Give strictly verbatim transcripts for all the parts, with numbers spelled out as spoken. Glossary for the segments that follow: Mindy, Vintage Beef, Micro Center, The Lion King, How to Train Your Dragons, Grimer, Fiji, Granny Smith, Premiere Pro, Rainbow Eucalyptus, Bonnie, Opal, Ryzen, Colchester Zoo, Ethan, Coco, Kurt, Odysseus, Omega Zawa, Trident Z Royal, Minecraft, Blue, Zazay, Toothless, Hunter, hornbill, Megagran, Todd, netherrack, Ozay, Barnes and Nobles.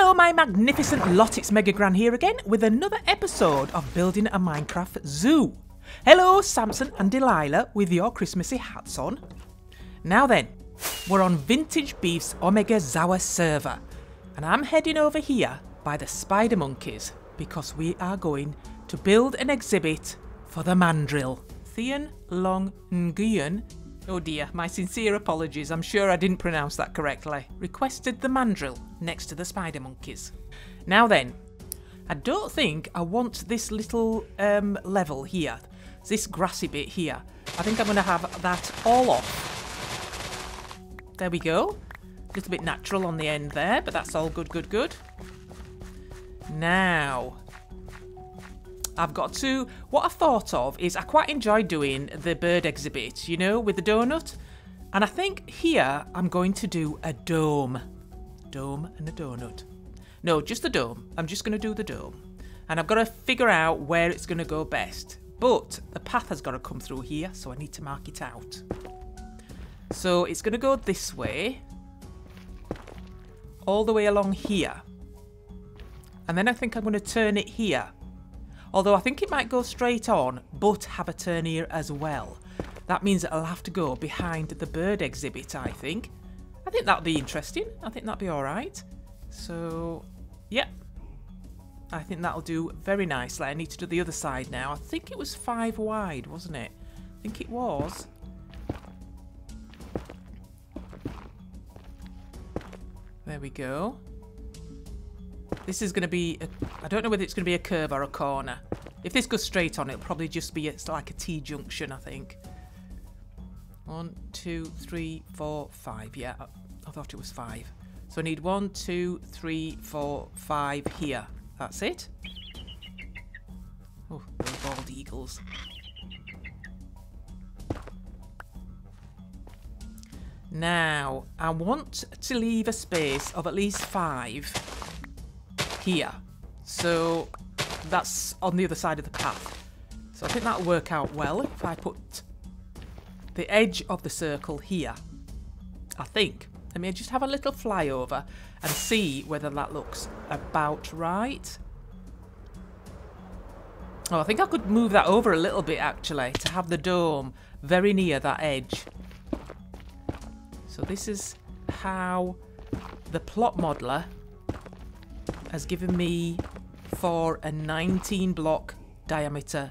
Hello my magnificent lot, it's Megagran here again with another episode of Building a Minecraft Zoo. Hello Samson and Delilah with your Christmassy hats on. Now then, we're on Vintage Beef's Omega Zawa server and I'm heading over here by the spider monkeys because we are going to build an exhibit for the Mandrill. Theon Long Nguyen, oh dear, my sincere apologies, I'm sure I didn't pronounce that correctly, requested the mandrill next to the spider monkeys. Now then, I don't think I want this little um, level here, this grassy bit here. I think I'm going to have that all off. There we go. A little bit natural on the end there, but that's all good, good, good. Now, I've got to, what I thought of is I quite enjoy doing the bird exhibit, you know, with the donut. And I think here I'm going to do a dome. Dome and a donut. No, just the dome. I'm just going to do the dome. And I've got to figure out where it's going to go best. But the path has got to come through here, so I need to mark it out. So it's going to go this way. All the way along here. And then I think I'm going to turn it here. Although I think it might go straight on, but have a turn here as well. That means it'll have to go behind the bird exhibit, I think. I think that'll be interesting. I think that'll be all right. So, yeah. I think that'll do very nicely. I need to do the other side now. I think it was five wide, wasn't it? I think it was. There we go. This is going to be, a, I don't know whether it's going to be a curve or a corner. If this goes straight on, it'll probably just be, it's like a T-junction, I think. One, two, three, four, five. Yeah, I, I thought it was five. So I need one, two, three, four, five here. That's it. Oh, those bald eagles. Now, I want to leave a space of at least five. Here. So that's on the other side of the path. So I think that'll work out well if I put the edge of the circle here. I think. Let me just have a little flyover and see whether that looks about right. Oh, I think I could move that over a little bit actually to have the dome very near that edge. So this is how the plot modeler has given me for a nineteen block diameter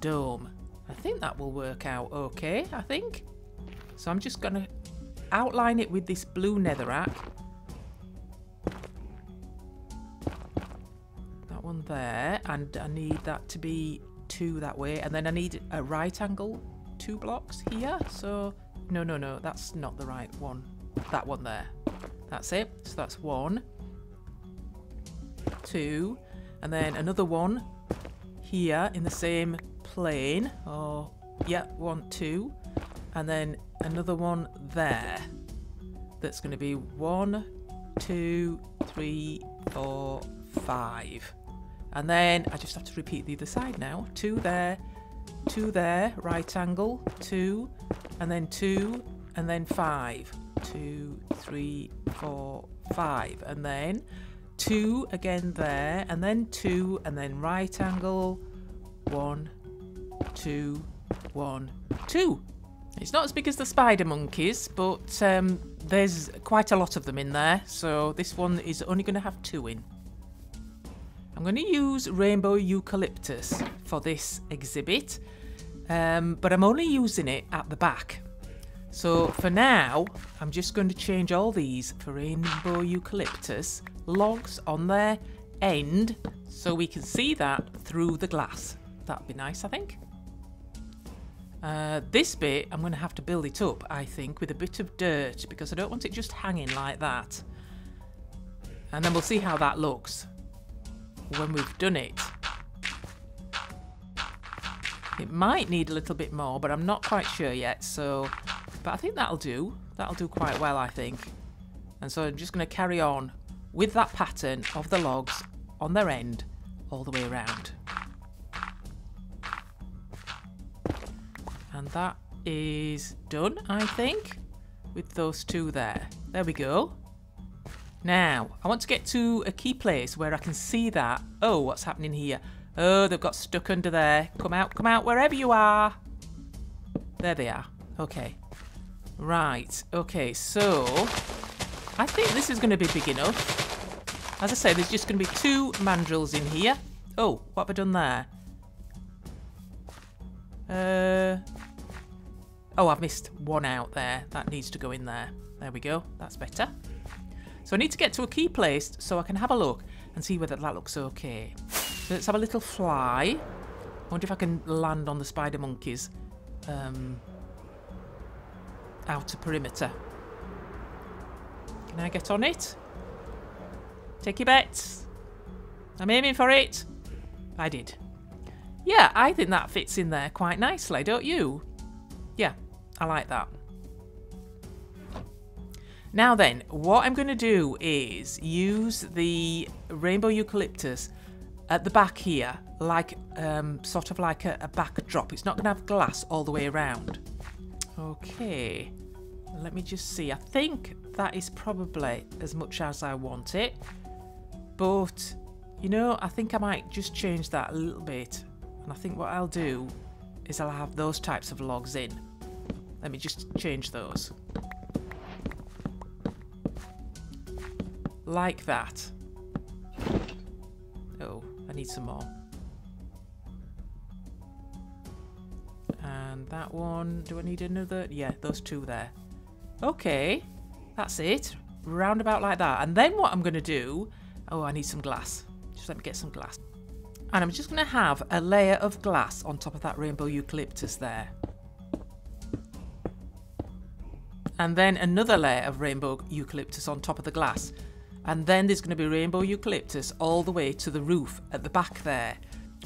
dome. I think that will work out okay, I think. So I'm just going to outline it with this blue netherrack. That one there, and I need that to be two that way, and then I need a right angle two blocks here. So no, no, no, that's not the right one. That one there. That's it. So that's one. Two, and then another one here in the same plane. Oh, yeah, one, two, and then another one there. That's going to be one, two, three, four, five, and then I just have to repeat the other side now. Two there, two there, right angle, two, and then two, and then five. Two, three, four, five, and then two again there, and then two, and then right angle, one, two, one, two. It's not as big as the spider monkeys, but um, there's quite a lot of them in there, so this one is only going to have two in. I'm going to use Rainbow Eucalyptus for this exhibit, um, but I'm only using it at the back. So for now, I'm just going to change all these for Rainbow Eucalyptus logs on their end so we can see that through the glass. That'd be nice, I think. Uh, this bit, I'm going to have to build it up, I think, with a bit of dirt because I don't want it just hanging like that. And then we'll see how that looks when we've done it. It might need a little bit more, but I'm not quite sure yet, so, but I think that'll do. That'll do quite well, I think. And so I'm just going to carry on with that pattern of the logs on their end all the way around. And that is done, I think, with those two there. There we go. Now, I want to get to a key place where I can see that. Oh, what's happening here? Oh, they've got stuck under there. Come out, come out, wherever you are. There they are. Okay. Right. Okay, so I think this is going to be big enough. As I say, there's just going to be two mandrills in here. Oh, what have I done there? Uh, oh, I've missed one out there. That needs to go in there. There we go. That's better. So I need to get to a key place so I can have a look and see whether that looks okay. So let's have a little fly. I wonder if I can land on the spider monkeys. Um, outer perimeter. Can I get on it? Take your bets. I'm aiming for it. I did. Yeah, I think that fits in there quite nicely, don't you? Yeah, I like that. Now then, what I'm going to do is use the rainbow eucalyptus at the back here, like um, sort of like a, a backdrop. It's not going to have glass all the way around. Okay, let me just see. I think that is probably as much as I want it. But, you know, I think I might just change that a little bit. And I think what I'll do is I'll have those types of logs in. Let me just change those. Like that. Oh, I need some more. And that one, do I need another? Yeah, those two there. Okay, that's it. Roundabout like that. And then what I'm going to do, oh, I need some glass. Just let me get some glass. And I'm just going to have a layer of glass on top of that rainbow eucalyptus there. And then another layer of rainbow eucalyptus on top of the glass. And then there's going to be rainbow eucalyptus all the way to the roof at the back there.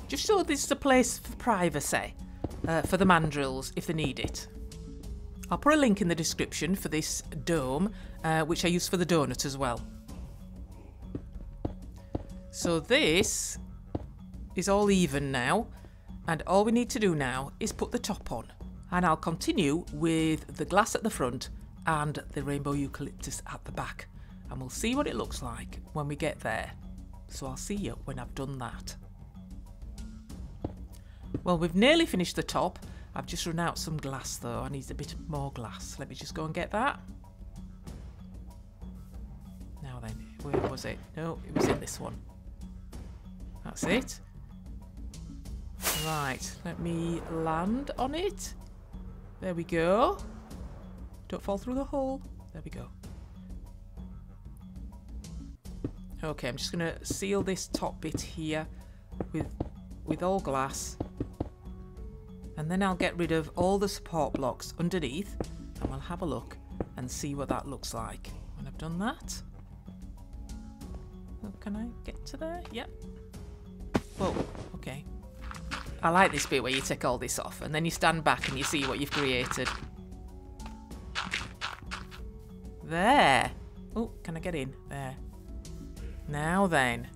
Just so this is a place for privacy uh, for the mandrills if they need it. I'll put a link in the description for this dome, uh, which I use for the donut as well. So this is all even now, and all we need to do now is put the top on, and I'll continue with the glass at the front and the rainbow eucalyptus at the back, and we'll see what it looks like when we get there. So I'll see you when I've done that. Well, we've nearly finished the top. I've just run out some glass though. I need a bit more glass. Let me just go and get that. Now then, where was it? No, it was in this one. That's it. Right, let me land on it. There we go. Don't fall through the hole. There we go. Okay, I'm just going to seal this top bit here with, with all glass. And then I'll get rid of all the support blocks underneath. And we'll have a look and see what that looks like. When I've done that. Oh, can I get to there? Yep. Whoa, okay. I like this bit where you take all this off and then you stand back and you see what you've created. There. Oh, can I get in? There. Now then.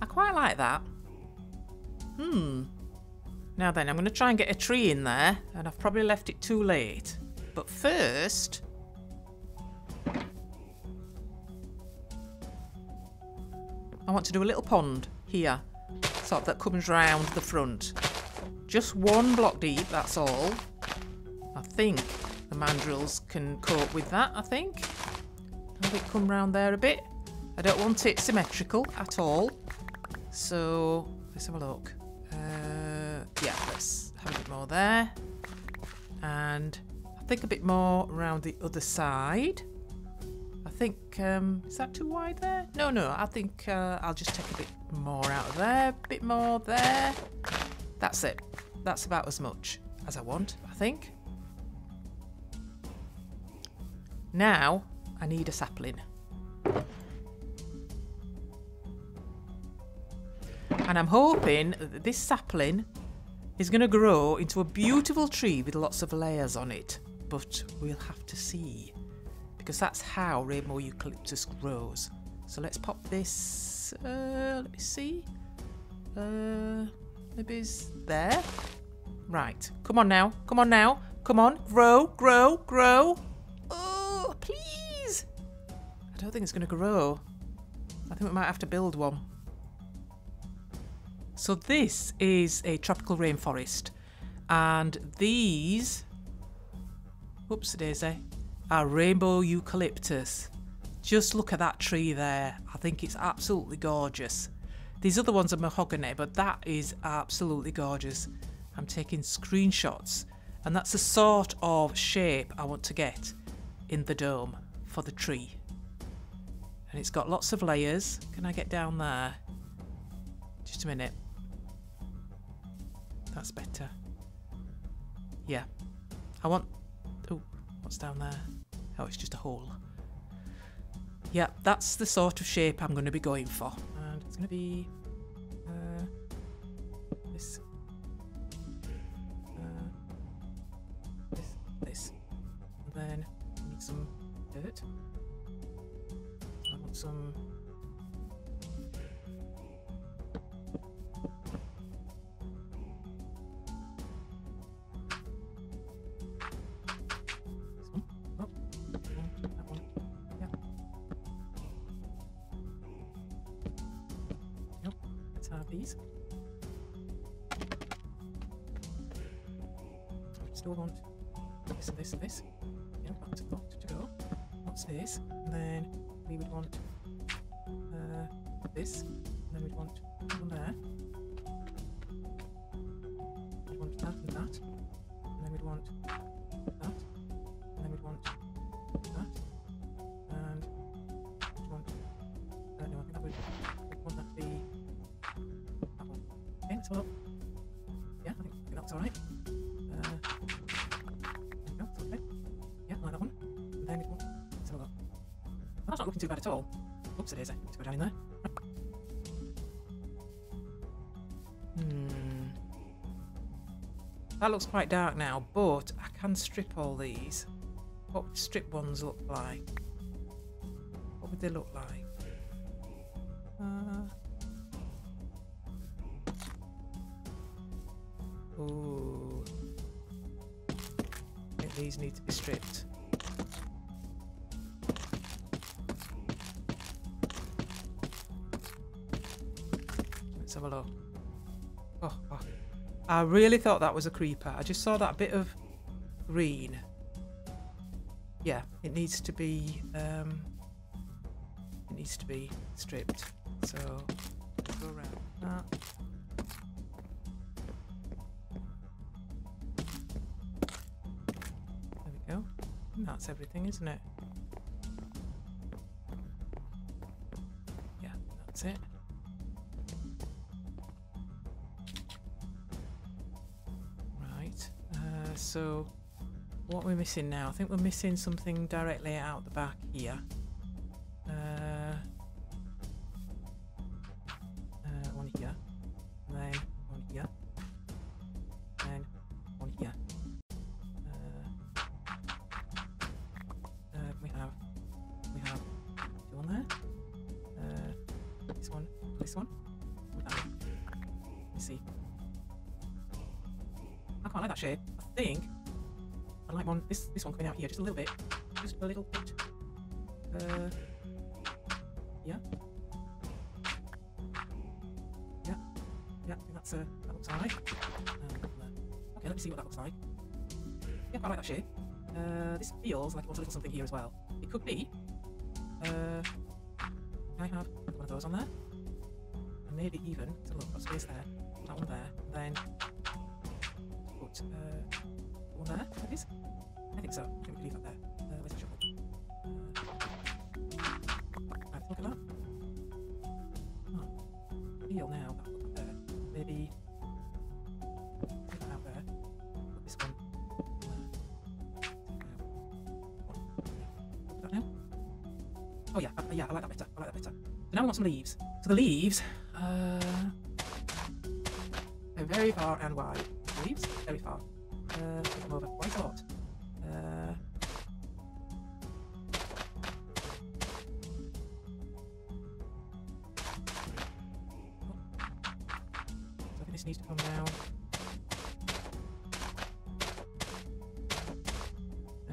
I quite like that. Hmm. Now then, I'm going to try and get a tree in there, and I've probably left it too late. But first... I want to do a little pond here. That comes round the front. Just one block deep, that's all. I think the mandrills can cope with that, I think. Have it come round there a bit. I don't want it symmetrical at all. So, let's have a look. Uh, yeah, let's have a bit more there. And I think a bit more round the other side. I think, um, is that too wide there? No, no, I think uh, I'll just take a bit more out of there, a bit more there. That's it. That's about as much as I want, I think. Now I need a sapling. And I'm hoping that this sapling is going to grow into a beautiful tree with lots of layers on it. But we'll have to see, because that's how rainbow eucalyptus grows. So let's pop this... Uh, let me see. Uh, maybe it's there. Right. Come on now. Come on now. Come on. Grow, grow, grow. Oh, please. I I don't think it's going to grow. I think we might have to build one. So this is a tropical rainforest. And these, whoops daisy, are rainbow eucalyptus. Just look at that tree there. I think it's absolutely gorgeous. These other ones are mahogany, but that is absolutely gorgeous. I'm taking screenshots. And that's the sort of shape I want to get in the dome for the tree. And it's got lots of layers. Can I get down there? Just a minute. That's better. Yeah. I want... Oh, what's down there? Oh, it's just a hole. Yeah, that's the sort of shape I'm going to be going for. And it's going to be... Uh, this... this, and then I need some dirt. I want some this one. Oh. That one. Yeah. Nope. Let's have these. Still want this and this and this. Yeah, that's got to go. What's this? And then we would want uh, this. And then we'd want one there. We'd want that and that. And then we'd want that. And then we'd want that. And we'd want. Uh, no, I think that would. We'd want that to be that one. Okay, let's hold up. Yeah, I think that's alright. Too bad at all. Oops, it is. I need to go down in there. Hmm. That looks quite dark now, but I can strip all these. What would strip ones look like? What would they look like? Uh, ooh. I think these need to be stripped. Let's have a look. Oh, oh. I really thought that was a creeper. I just saw that bit of green. Yeah, it needs to be um it needs to be stripped. So go around that. There we go. And that's everything, isn't it? Yeah, that's it. So, what are we missing now? I think we're missing something directly out the back here. Uh, uh, one here, and then one here, and then one here. Uh, uh, we have, we have two on there. Uh, this one, this one. Let me see. I quite like that shape. I think I like one this this one coming out here just a little bit. Just a little bit. Uh yeah. Yeah. Yeah, I think that's uh that looks alright. Um, okay, let me see what that looks like. Yeah, I like that shape. Uh this feels like it wants a little something here as well. It could be. Uh can I have one of those on there? And maybe even so look, got space there, that one there, and then put uh one there, that is? I think so. I think we can leave that there. Uh, where's the shovel? Uh, right, look at that. Oh, feel now that one there. Maybe take that out there. Put this one. Uh, that now. Oh yeah, uh, yeah, I like that better. I like that better. So now we want some leaves. So the leaves, uh, they're very far and wide. Leaves, very far. Uh, take them over quite a lot. Uh, so I think this needs to come down. Uh,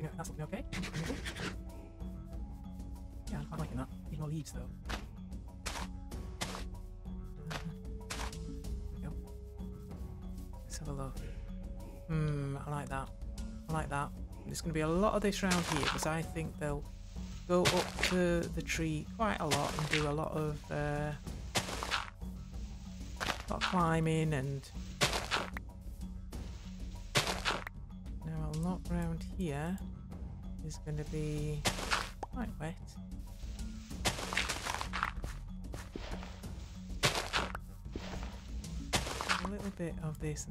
Yeah, that's something okay. Yeah, I'm liking that. Need more leaves though. There we go. Let's have a look. Hmm, I like that. I like that. There's going to be a lot of this round here because I think they'll go up to the tree quite a lot and do a lot of, uh, a lot of climbing and. Now a lot round here is going to be quite wet. A little bit of this.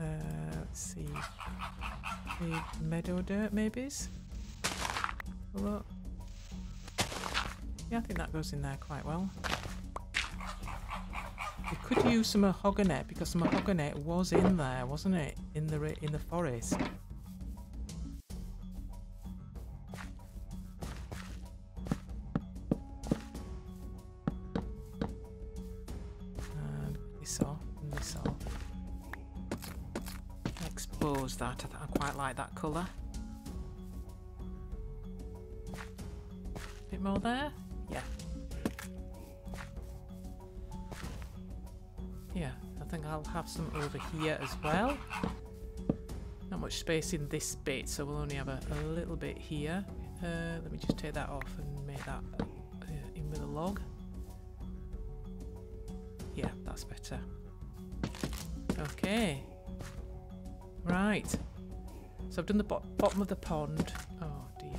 Uh, let's see. The meadow dirt, maybe. Look. Yeah, I think that goes in there quite well. We could use some mahogany because some mahogany was in there, wasn't it? In the in the forest. And this off, and this off. Expose that. I, I quite like that colour. Bit more there. Yeah. Yeah, I think I'll have some over here as well. Not much space in this bit, so we'll only have a, a little bit here. Uh, let me just take that off and make that uh, in with a log. Yeah, that's better. Okay. Right. So I've done the bo- bottom of the pond. Oh dear.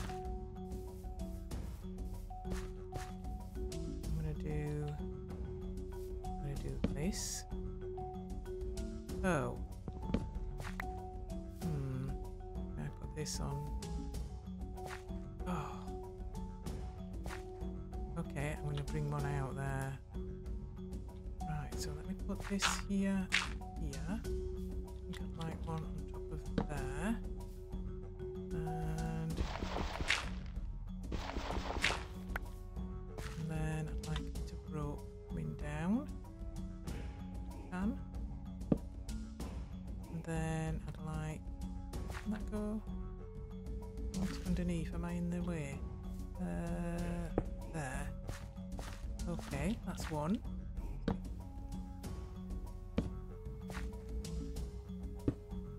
Oh. Hmm. I put this on. Oh. Okay, I'm going to bring one out there. Right, so let me put this here, here. I think I'd like one on top of there. And, and then I'd like it to grow coming down. And then I'd like, can that go? What's underneath? Am I in the way? Uh, there. Okay, that's one.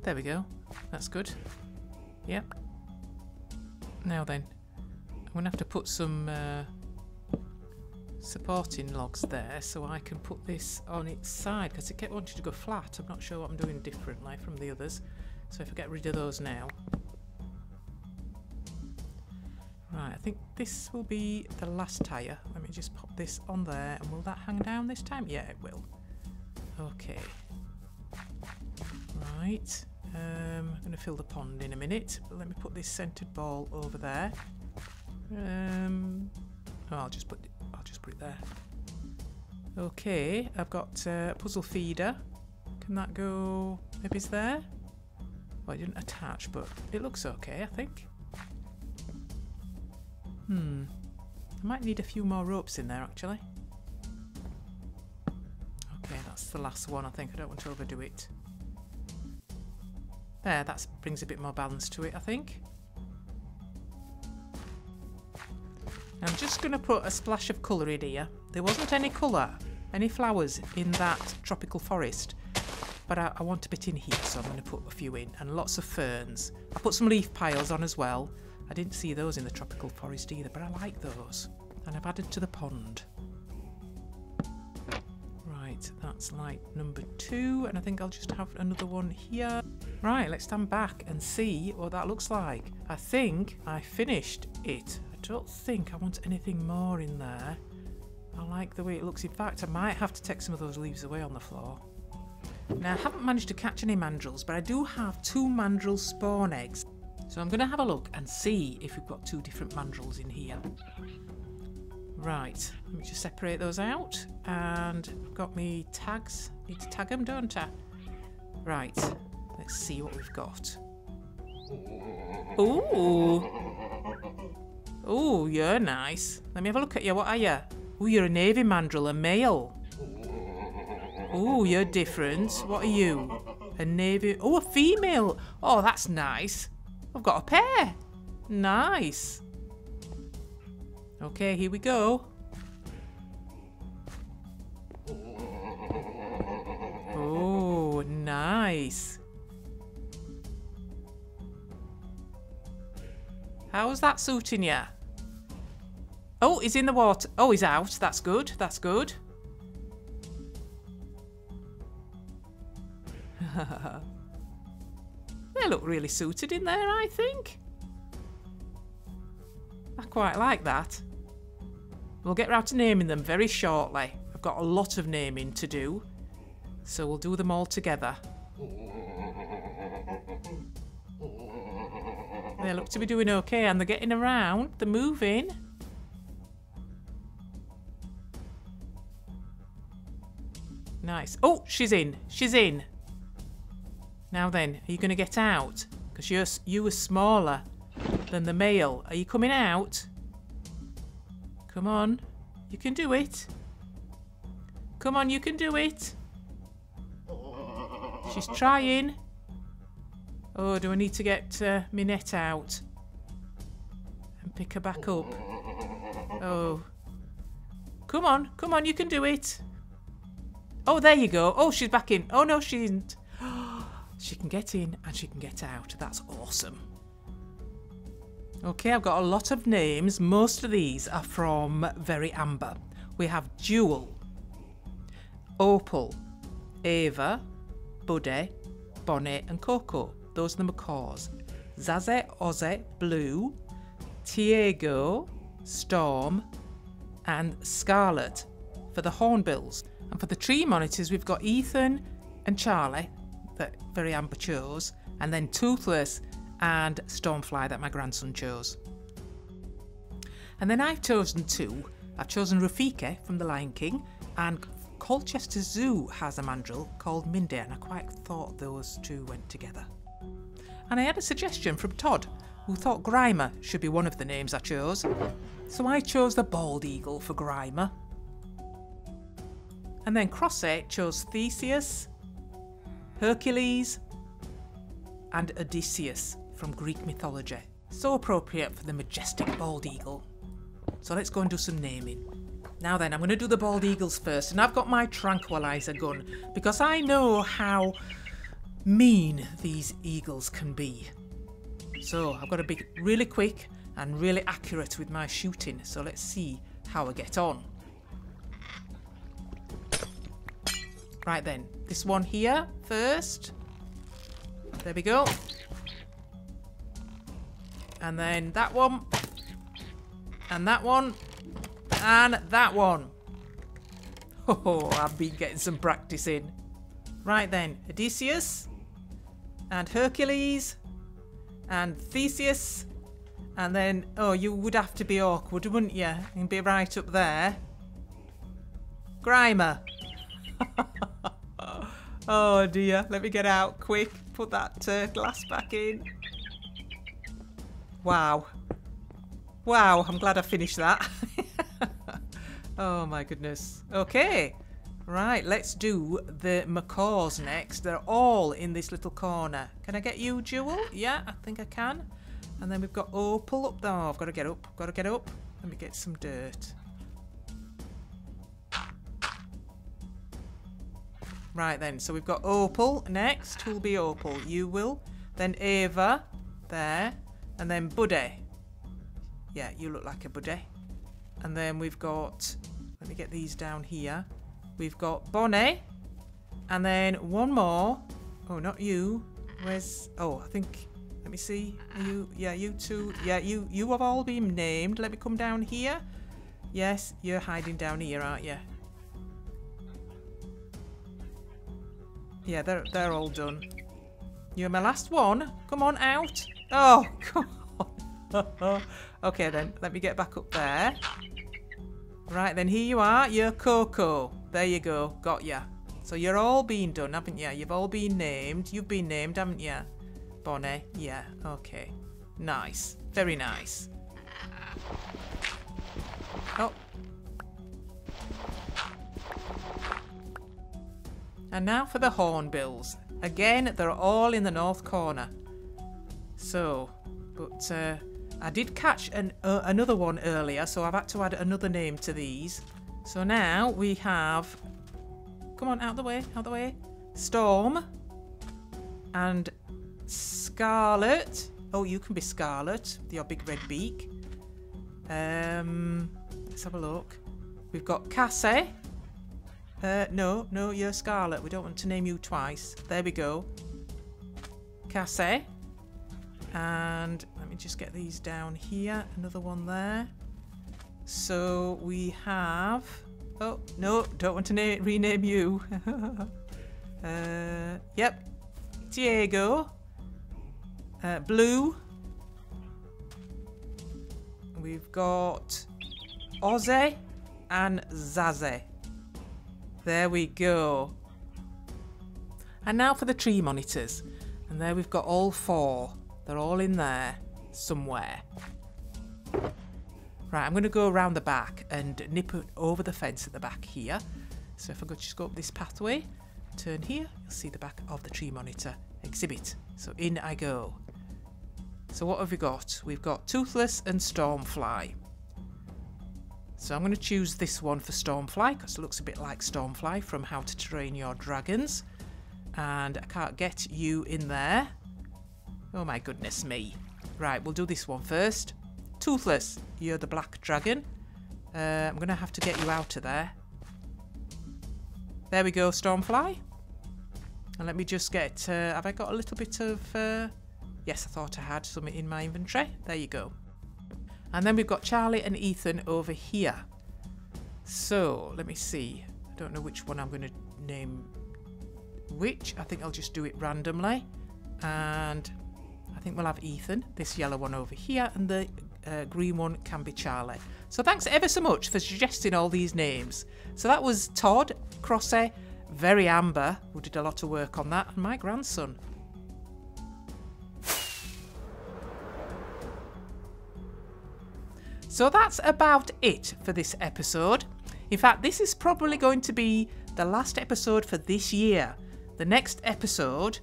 There we go. That's good. Yep. Now then, I'm gonna have to put some uh, supporting logs there so I can put this on its side because it kept wanting to go flat. I'm not sure what I'm doing differently from the others, so if I get rid of those now. Right, I think this will be the last tire. Let me just pop this on there, and will that hang down this time? Yeah, it will. Okay. Right, um, I'm going to fill the pond in a minute, but let me put this centred ball over there. Um, oh, I'll just put it just put it there. Okay, I've got a uh, puzzle feeder. Can that go, maybe it's there? Well, it didn't attach, but it looks okay, I think. Hmm. I might need a few more ropes in there, actually. Okay, that's the last one, I think. I don't want to overdo it. There, that brings a bit more balance to it, I think. I'm just going to put a splash of colour in here. There wasn't any colour, any flowers in that tropical forest, but I, I want a bit in here, so I'm going to put a few in, and lots of ferns. I put some leaf piles on as well. I didn't see those in the tropical forest either, but I like those, and I've added to the pond. Right, that's light number two, and I think I'll just have another one here. Right, let's stand back and see what that looks like. I think I finished it. I don't think I want anything more in there. I like the way it looks. In fact, I might have to take some of those leaves away on the floor. Now, I haven't managed to catch any mandrills, but I do have two mandrill spawn eggs. So I'm going to have a look and see if we've got two different mandrills in here. Right, let me just separate those out. And I've got me tags. Need to tag them, don't I? Right, let's see what we've got. Ooh! Oh, you're nice. Let me have a look at you. What are you? Oh, you're a navy mandrill, a male. Oh, you're different. What are you? A navy... Oh, a female. Oh, that's nice. I've got a pair. Nice. Okay, here we go. Oh, nice. How's that suiting you? Oh, he's in the water. Oh, he's out. That's good. That's good. They look really suited in there, I think. I quite like that. We'll get round to naming them very shortly. I've got a lot of naming to do, so we'll do them all together. They look to be doing okay, and they're getting around. They're moving. Nice. Oh, she's in. She's in. Now then, are you going to get out? Because you're, you were smaller than the male. Are you coming out? Come on. You can do it. Come on, you can do it. She's trying. Oh, do I need to get uh, my net out and pick her back up? Oh. Come on. Come on, you can do it. Oh, there you go. Oh, she's back in. Oh, no, she isn't. She can get in and she can get out. That's awesome. Okay, I've got a lot of names. Most of these are from Very Amber. We have Jewel, Opal, Ava, Buddy, Bonnet and Coco. Those are the macaws. Zazay, Ozay, Blue, Diego, Storm and Scarlet for the hornbills. And for the tree monitors, we've got Ethan and Charlie, that Very Amber chose, and then Toothless and Stormfly that my grandson chose. And then I've chosen two. I've chosen Rafiki from The Lion King, and Colchester Zoo has a mandrill called Mindy, and I quite thought those two went together. And I had a suggestion from Todd, who thought Grimer should be one of the names I chose. So I chose the bald eagle for Grimer. And then Crossy chose Theseus, Hercules and Odysseus from Greek mythology. So appropriate for the majestic bald eagle. So let's go and do some naming. Now then, I'm going to do the bald eagles first, and I've got my tranquilizer gun because I know how mean these eagles can be. So I've got to be really quick and really accurate with my shooting. So let's see how I get on. Right then, this one here first. There we go. And then that one. And that one. And that one. Oh, I've been getting some practice in. Right then, Odysseus. And Hercules. And Theseus. And then, oh, you would have to be awkward, wouldn't you? You'd be right up there. Grimer. Oh dear, let me get out quick. Put that uh, glass back in. Wow. Wow, I'm glad I finished that. Oh my goodness. Okay. Right, let's do the macaws next. They're all in this little corner. Can I get you, Jewel? Yeah, I think I can. And then we've got Opal up there. Oh, I've got to get up. I've got to get up. Let me get some dirt. Right then, so we've got Opal next. Who'll be Opal? You will. Then Ava, there. And then Buddy. Yeah, you look like a Buddy. And then we've got, let me get these down here. We've got Bonnie. And then one more. Oh, not you. Where's, oh, I think, let me see. Are you, yeah, you two. Yeah, you, you have all been named. Let me come down here. Yes, you're hiding down here, aren't you? Yeah, they're, they're all done. You're my last one. Come on, out. Oh, come on. Okay, then. Let me get back up there. Right, then. Here you are. You're Coco. There you go. Got ya. So you're all been done, haven't you? You've all been named. You've been named, haven't you? Bonnie. Yeah. Okay. Nice. Very nice. Oh. And now for the hornbills. Again, they're all in the north corner. So, but uh, I did catch an, uh, another one earlier, so I've had to add another name to these. So now we have... Come on, out the way, out the way. Storm. And Scarlet. Oh, you can be Scarlet, with your big red beak. Um, let's have a look. We've got Cassie. Uh, no, no, you're Scarlet. We don't want to name you twice. There we go. Cassie. And let me just get these down here. Another one there. So we have... Oh, no, don't want to name, rename you. uh, yep. Diego. Uh, Blue. We've got Ozay and Zazay. There we go. And now for the tree monitors. And there we've got all four. They're all in there somewhere. Right, I'm going to go around the back and nip it over the fence at the back here. So if I could just go up this pathway, turn here, you'll see the back of the tree monitor exhibit. So in I go. So what have we got? We've got Toothless and Stormfly. So I'm going to choose this one for Stormfly because it looks a bit like Stormfly from How to Train Your Dragons. And I can't get you in there. Oh my goodness me. Right, we'll do this one first. Toothless, you're the black dragon. Uh, I'm going to have to get you out of there. There we go, Stormfly. And let me just get... Uh, have I got a little bit of... Uh, yes, I thought I had some in my inventory. There you go. And then we've got Charlie and Ethan over here. So, let me see. I don't know which one I'm going to name which. I think I'll just do it randomly. And... I think we'll have Ethan, this yellow one over here, and the uh, green one can be Charlie. So thanks ever so much for suggesting all these names. So that was Todd, Crossy, Very Amber, who did a lot of work on that, and my grandson. So that's about it for this episode. In fact, this is probably going to be the last episode for this year. The next episode...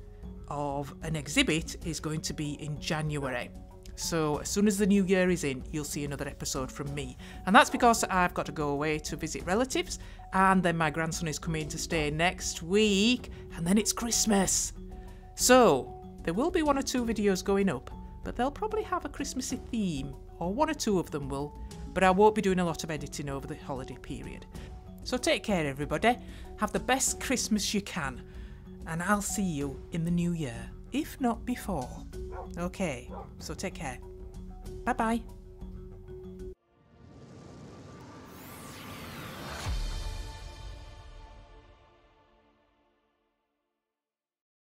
of an exhibit is going to be in January. So as soon as the new year is in, you'll see another episode from me. And that's because I've got to go away to visit relatives, and then my grandson is coming to stay next week, and then it's Christmas. So there will be one or two videos going up, but they'll probably have a Christmassy theme, or one or two of them will, but I won't be doing a lot of editing over the holiday period. So take care everybody, have the best Christmas you can. And I'll see you in the new year, if not before. Okay, so take care. Bye-bye.